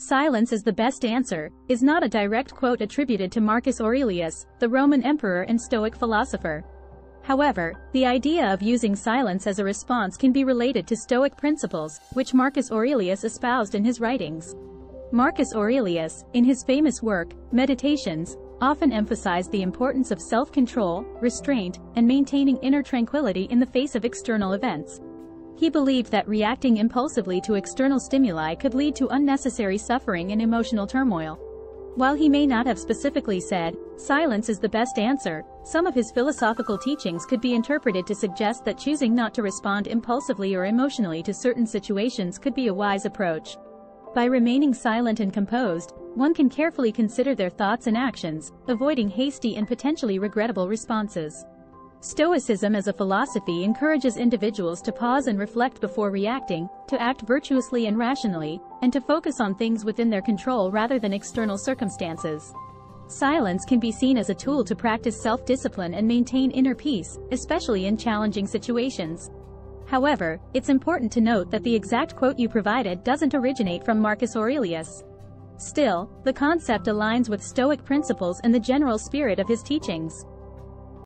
"Silence is the best answer" is not a direct quote attributed to Marcus Aurelius, the Roman emperor and Stoic philosopher. However, the idea of using silence as a response can be related to Stoic principles, which Marcus Aurelius espoused in his writings. Marcus Aurelius, in his famous work, Meditations, often emphasized the importance of self-control, restraint, and maintaining inner tranquility in the face of external events. He believed that reacting impulsively to external stimuli could lead to unnecessary suffering and emotional turmoil. While he may not have specifically said, "Silence is the best answer," some of his philosophical teachings could be interpreted to suggest that choosing not to respond impulsively or emotionally to certain situations could be a wise approach. By remaining silent and composed, one can carefully consider their thoughts and actions, avoiding hasty and potentially regrettable responses. Stoicism as a philosophy encourages individuals to pause and reflect before reacting, to act virtuously and rationally, and to focus on things within their control rather than external circumstances. Silence can be seen as a tool to practice self-discipline and maintain inner peace, especially in challenging situations. However, it's important to note that the exact quote you provided doesn't originate from Marcus Aurelius. Still, the concept aligns with Stoic principles and the general spirit of his teachings.